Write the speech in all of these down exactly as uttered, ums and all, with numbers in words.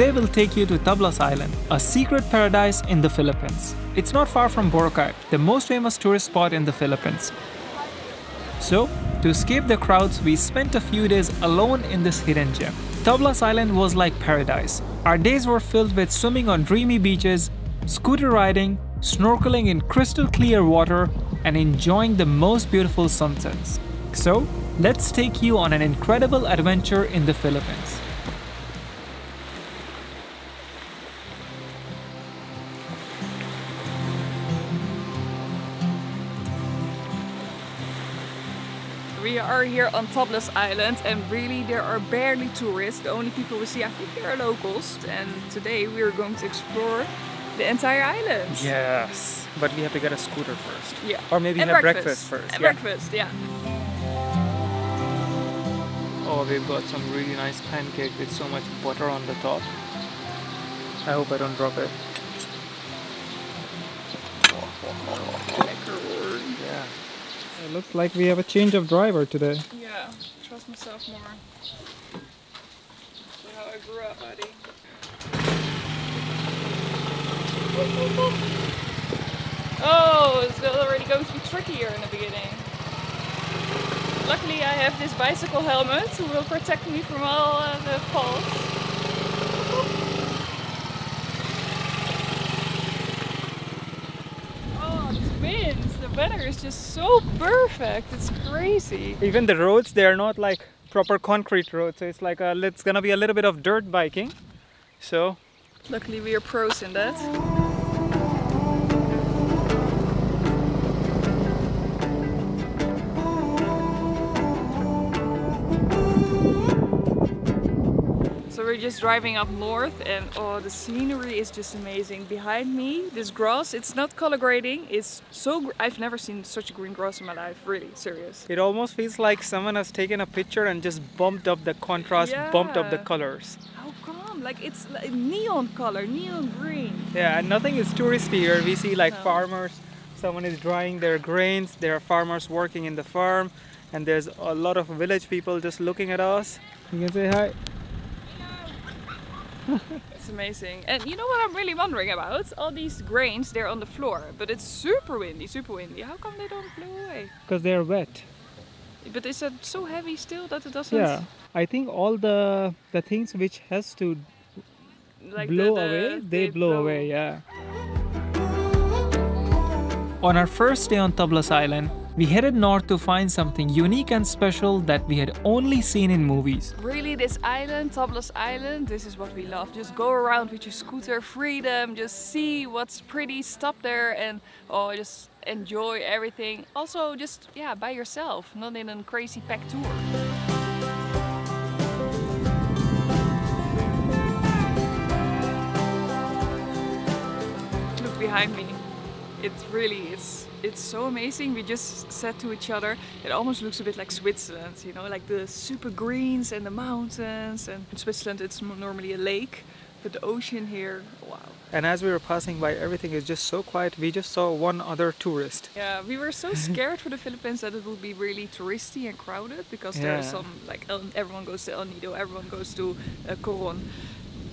Today we'll take you to Tablas Island, a secret paradise in the Philippines. It's not far from Boracay, the most famous tourist spot in the Philippines. So, to escape the crowds, we spent a few days alone in this hidden gem. Tablas Island was like paradise. Our days were filled with swimming on dreamy beaches, scooter riding, snorkeling in crystal clear water, and enjoying the most beautiful sunsets. So, let's take you on an incredible adventure in the Philippines. We are here on Tablas Island, and really there are barely tourists. The only people we see, I think, are locals. And today we are going to explore the entire island. Yes, but we have to get a scooter first. Yeah. Or maybe and have breakfast, breakfast first. And yeah. breakfast, yeah. Oh, we've got some really nice pancake with so much butter on the top. I hope I don't drop it. Yeah. It looks like we have a change of driver today. Yeah, trust myself more. That's how I grew up, buddy. Oh, it's already going to be trickier in the beginning. Luckily, I have this bicycle helmet, who will protect me from all uh, the falls. The weather is just so perfect, it's crazy. Even the roads, they are not like proper concrete roads, so it's like a, it's gonna be a little bit of dirt biking. So luckily we are pros in that. So we're just driving up north, and oh, the scenery is just amazing. Behind me, this grass, it's not color grading, it's so... Gr I've never seen such green grass in my life, really, serious. It almost feels like someone has taken a picture and just bumped up the contrast, yeah. bumped up the colors. How come? Like, it's like neon color, neon green. Yeah, and nothing is touristy here. We see like no. farmers, someone is drying their grains, there are farmers working in the farm, and there's a lot of village people just looking at us. You can say hi. It's amazing. And you know what I'm really wondering about? All these grains, they're on the floor, but it's super windy, super windy. How come they don't blow away? Because they're wet. But is it so heavy still that it doesn't... Yeah, I think all the, the things which has to like blow the, the, away, they, they blow, blow away, yeah. On our first day on Tablas Island, we headed north to find something unique and special that we had only seen in movies. Really, this island, Tablas Island, this is what we love. Just go around with your scooter, freedom, just see what's pretty, stop there and oh, just enjoy everything. Also, just yeah, by yourself, not in a crazy pack tour. Look behind me. It's really, it's it's so amazing. We just said to each other, it almost looks a bit like Switzerland, you know, like the super greens and the mountains. And in Switzerland, it's normally a lake, but the ocean here, wow. And as we were passing by, everything is just so quiet. We just saw one other tourist. Yeah, we were so scared for the Philippines that it would be really touristy and crowded because yeah. there are some, like everyone goes to El Nido, everyone goes to uh, Coron.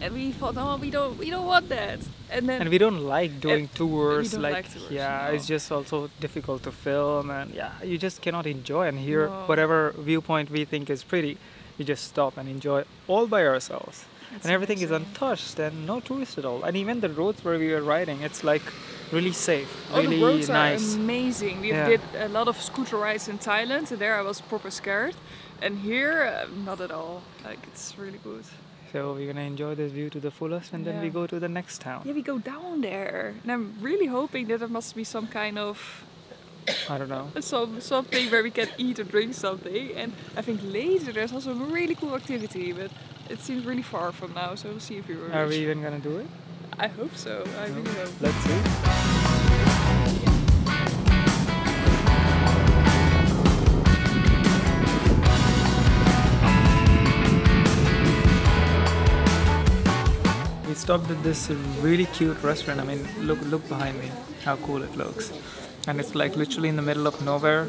And we thought, oh, we don't, we don't want that. And then, and we don't like doing tours. We don't like, like tours, yeah, no. It's just also difficult to film, and yeah, you just cannot enjoy. And here, no. whatever viewpoint we think is pretty, we just stop and enjoy all by ourselves. That's and everything amazing. Is untouched and no tourists at all. And even the roads where we were riding, it's like really safe, really oh, the roads nice. Are amazing. We yeah. did a lot of scooter rides in Thailand, and there I was proper scared. And here, uh, not at all. Like it's really good. So we're gonna enjoy this view to the fullest, and then yeah. we go to the next town. Yeah, we go down there, and I'm really hoping that there must be some kind of I don't know some something where we can eat or drink something. And I think later there's also a really cool activity, but it seems really far from now. So we'll see if we were. Are we even gonna do it? I hope so. I no. really hope. Let's see. Stopped at this really cute restaurant. I mean, look look behind me, how cool it looks. And it's like literally in the middle of nowhere,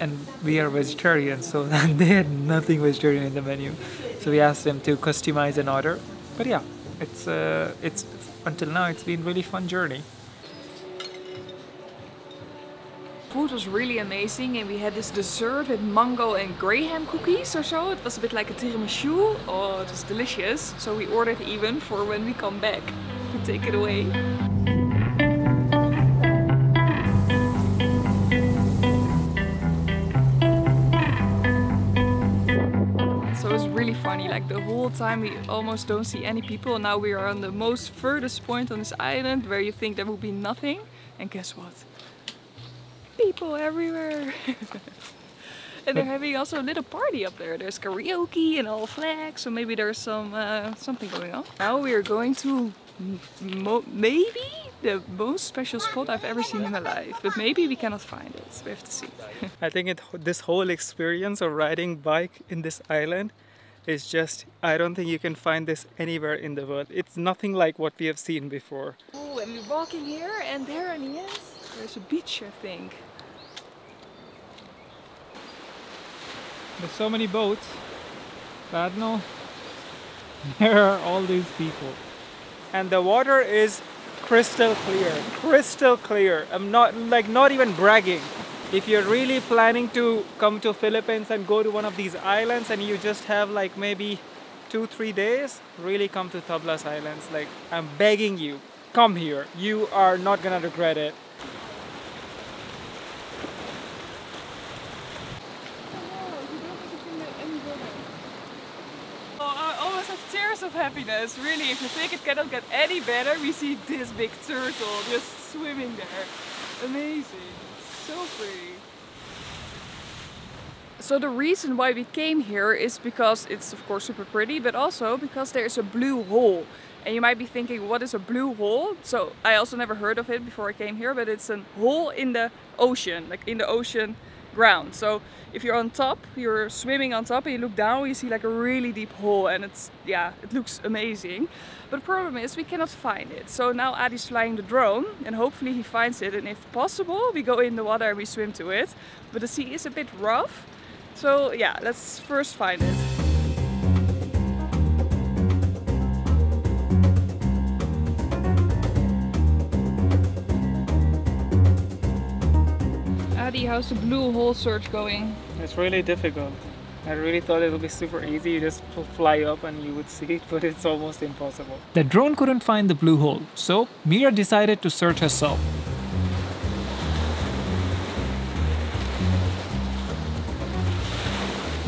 and we are vegetarian, so they had nothing vegetarian in the menu. So we asked them to customize an order, but yeah, it's uh, it's until now it's been really fun journey. Food was really amazing, and we had this dessert with mango and graham cookies or so. It was a bit like a tiramisu. Oh, it was delicious. So we ordered even for when we come back to take it away. So it's really funny, like the whole time we almost don't see any people. Now we are on the most furthest point on this island where you think there will be nothing. And guess what? People everywhere. And they're having also a little party up there. There's karaoke and all flags, so maybe there's some uh, something going on. Now we are going to mo maybe the most special spot I've ever seen in my life, but maybe we cannot find it, so we have to see. I think it, this whole experience of riding bike in this island is just, I don't think you can find this anywhere in the world. It's nothing like what we have seen before. Oh, and we're walking here and there on the end. There's a beach, I think. There's so many boats. But no, there are all these people. And the water is crystal clear, crystal clear. I'm not, like, not even bragging. If you're really planning to come to Philippines and go to one of these islands and you just have like maybe two, three days, really come to Tablas Islands. Like, I'm begging you, come here. You are not gonna regret it. Of happiness, really. If you think it cannot get any better, we see this big turtle just swimming there. Amazing, so pretty. So the reason why we came here is because it's of course super pretty, but also because there is a blue hole. And you might be thinking, what is a blue hole? So I also never heard of it before I came here, but it's a hole in the ocean, like in the ocean ground. So if you're on top, you're swimming on top and you look down, you see like a really deep hole, and it's, yeah, it looks amazing. But the problem is we cannot find it. So now Adi's flying the drone and hopefully he finds it, and if possible we go in the water and we swim to it. But the sea is a bit rough, so yeah, let's first find it. How's the blue hole search going? It's really difficult. I really thought it would be super easy. You just fly up and you would see it, but it's almost impossible. The drone couldn't find the blue hole, so Mira decided to search herself.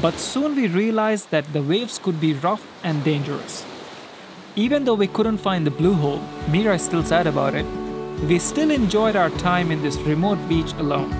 But soon we realized that the waves could be rough and dangerous. Even though we couldn't find the blue hole, Mira is still sad about it. We still enjoyed our time in this remote beach alone.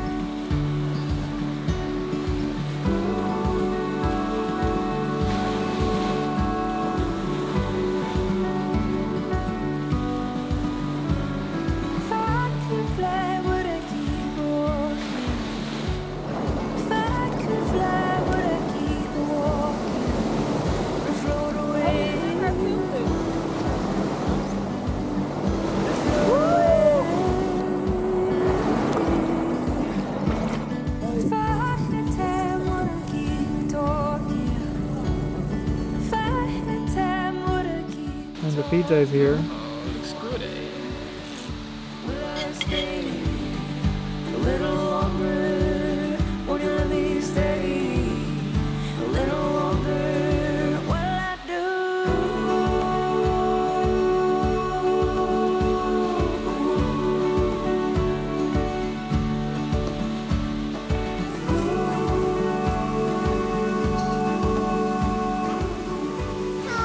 The pizza is here. Looks good, eh? Will I stay a little longer? Won't you let me stay a little longer? What will I do?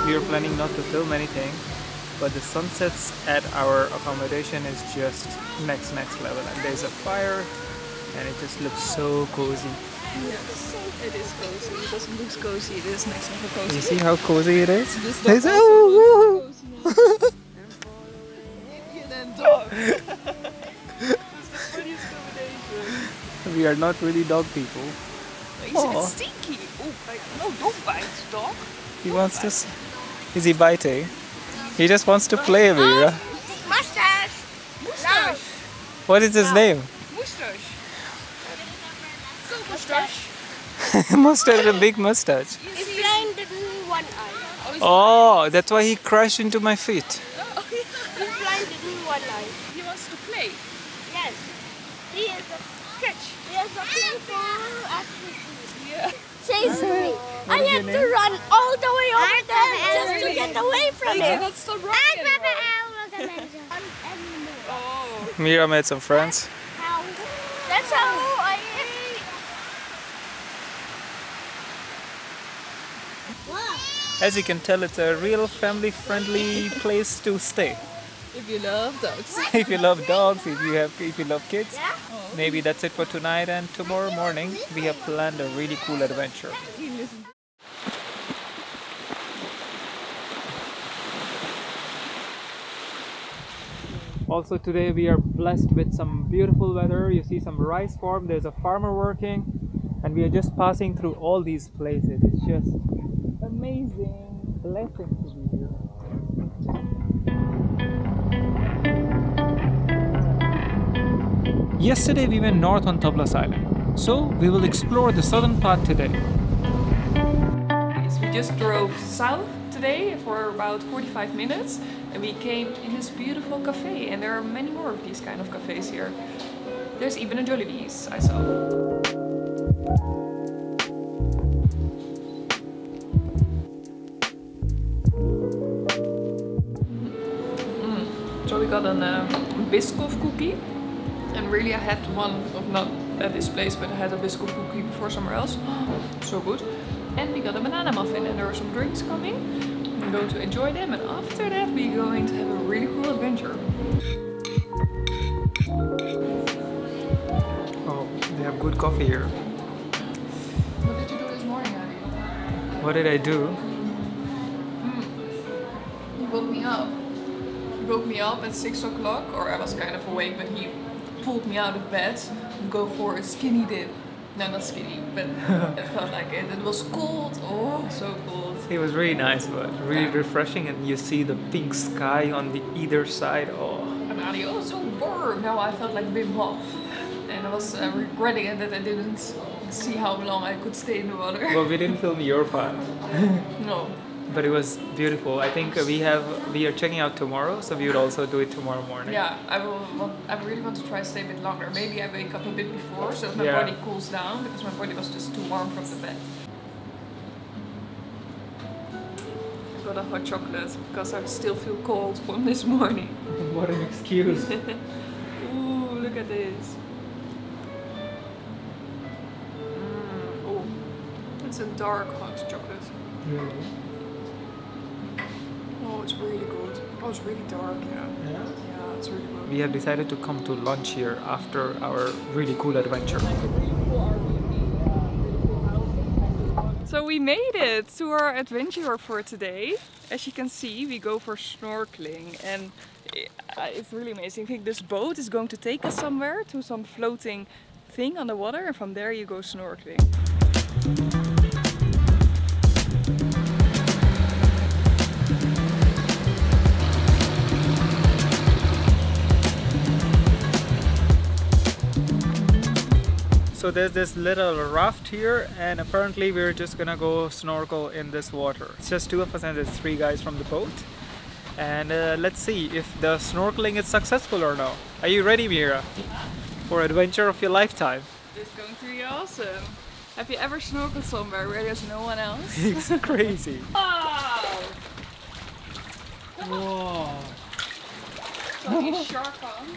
We are planning not to film anything, but the sunsets at our accommodation is just next next level, and there's a fire and it just looks so cozy. Yes, it is cozy. It doesn't look cozy, it is next level cozy. You see how cozy it is? It's just oh, cozy. We are not really dog people. Oh, it's stinky. Oh, like, no, don't bite, dog. He don't wants bite. To... Is he biting? He just wants to play, Mira. Mustache! Mustache! What is his name? Mustache! So mustache! Mustache, a big mustache. He's blind in one eye. Oh, that's why he crashed into my feet. Oh, yeah. He's blind in one eye. He wants to play. Yes. He is a catch. He is a playful activity. Yeah. Chase me. I have to run all the way over there just to get away from him. That's so broken. I have an hour. Mira made some friends. How? That's how. As you can tell, it's a real family-friendly place to stay. If you love dogs. If you love dogs, if you have, if you love kids. Yeah. Oh. Maybe that's it for tonight, and tomorrow morning we have planned a really cool adventure. Also today we are blessed with some beautiful weather. You see some rice farm, there's a farmer working, and we are just passing through all these places. It's just amazing blessing to be here. Yesterday we went north on Tablas Island, so we will explore the southern part today. So we just drove south today for about forty-five minutes, and we came in this beautiful cafe, and there are many more of these kind of cafes here. There's even a Jollibee's I saw. So we got an um, Biscoff cookie, and really I had one of, not at this place, but I had a Biscoff cookie before somewhere else. So good. And we got a banana muffin, and there are some drinks coming. We're going to enjoy them, and after that we're going to have a really cool adventure. Oh, they have good coffee here. What did you do this morning, Abby? What did I do? Mm. You woke me up. Woke me up at six o'clock, or I was kind of awake, but he pulled me out of bed to go for a skinny dip. No, not skinny, but it felt like it. It was cold, oh, so cold. It was really nice, but really yeah. refreshing, and you see the pink sky on the either side. Oh, and Ali, oh, so warm. Now I felt like Wim Hof, and I was uh, regretting it that I didn't see how long I could stay in the water. Well, we didn't film your part. No. But it was beautiful. I think we have we are checking out tomorrow, so we would also do it tomorrow morning. Yeah, I will. Want, I really want to try to stay a bit longer. Maybe I wake up a bit before, so that my yeah. body cools down, because my body was just too warm from the bed. I got a hot chocolate because I still feel cold from this morning. What an excuse! Ooh, look at this. Mm, oh, it's a dark hot chocolate. Mm. Oh, it's really good. Oh, it's really dark. Yeah. Yeah. Yeah, it's really good. We have decided to come to lunch here after our really cool adventure. So we made it to our adventure for today. As you can see, we go for snorkeling, and it's really amazing. I think this boat is going to take us somewhere to some floating thing on the water, and from there you go snorkeling. So there's this little raft here, and apparently we're just gonna go snorkel in this water. It's just two of us, and there's three guys from the boat. And uh, let's see if the snorkeling is successful or not. Are you ready, Mira? For adventure of your lifetime. It's going to be awesome. Have you ever snorkeled somewhere where there's no one else? It's crazy. Wow! Whoa! Fucking shark on.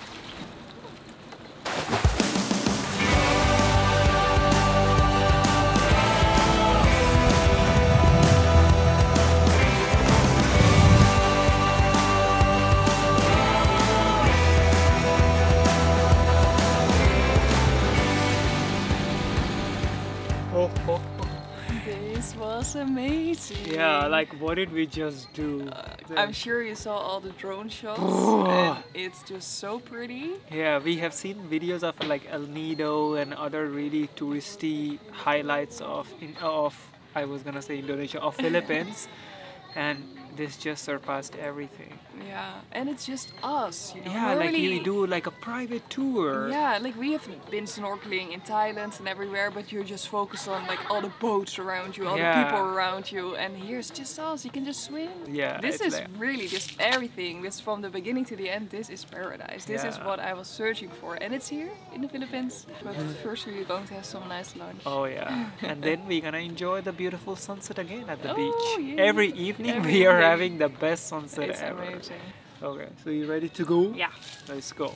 This was amazing. Yeah, like what did we just do? Uh, I'm sure you saw all the drone shots. And it's just so pretty. Yeah, we have seen videos of like El Nido and other really touristy highlights of, of I was gonna say Indonesia, of Philippines. And this just surpassed everything. Yeah, and it's just us, you know. Yeah, really, like you do like a private tour. Yeah, like we have been snorkeling in Thailand and everywhere, but you're just focused on like all the boats around you, all yeah. the people around you, and here's just us. You can just swim. Yeah, this is like really just everything. This from the beginning to the end. This is paradise. This yeah. is what I was searching for, and it's here in the Philippines. But first, we're going to have some nice lunch. Oh yeah, and then we're gonna enjoy the beautiful sunset again at the oh, beach. Yeah. Every evening Every we are evening. having the best sunset it's ever. Amazing. Okay, so you ready to go? Yeah. Let's go.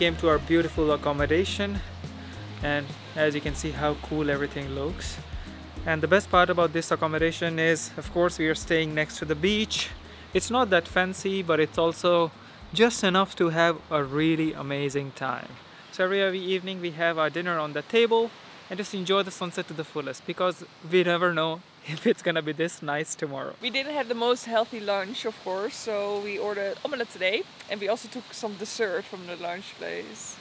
Came to our beautiful accommodation, and as you can see how cool everything looks. And the best part about this accommodation is, of course, we are staying next to the beach. It's not that fancy, but it's also just enough to have a really amazing time. So every evening we have our dinner on the table and just enjoy the sunset to the fullest, because we never know if it's gonna be this nice tomorrow. We didn't have the most healthy lunch, of course, so we ordered omelette today, and we also took some dessert from the lunch place.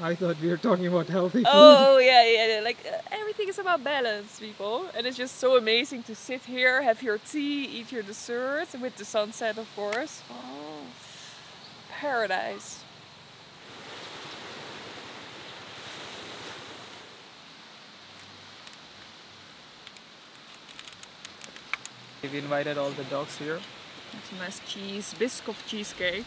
I thought we were talking about healthy food. Oh yeah, yeah, like uh, everything is about balance, people, and it's just so amazing to sit here, have your tea, eat your dessert with the sunset, of course. Oh, paradise. We invited all the dogs here. That's a nice cheese, Biscoff cheesecake.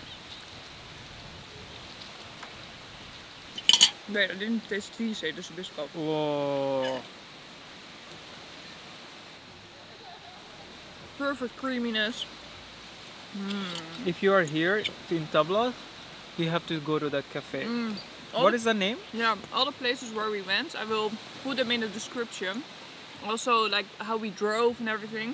Wait, I didn't taste cheese, eh? This is Biscoff. Whoa. Perfect creaminess. Mm. If you are here in Tablas, you have to go to that cafe. Mm. What is the name? Yeah, all the places where we went, I will put them in the description. Also, like how we drove and everything.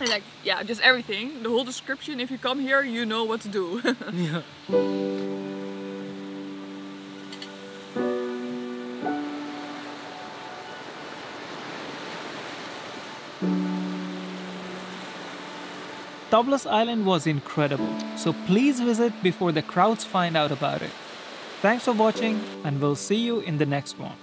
And like, yeah, just everything. The whole description. If you come here, you know what to do. Yeah. Tablas Island was incredible, so please visit before the crowds find out about it. Thanks for watching, and we'll see you in the next one.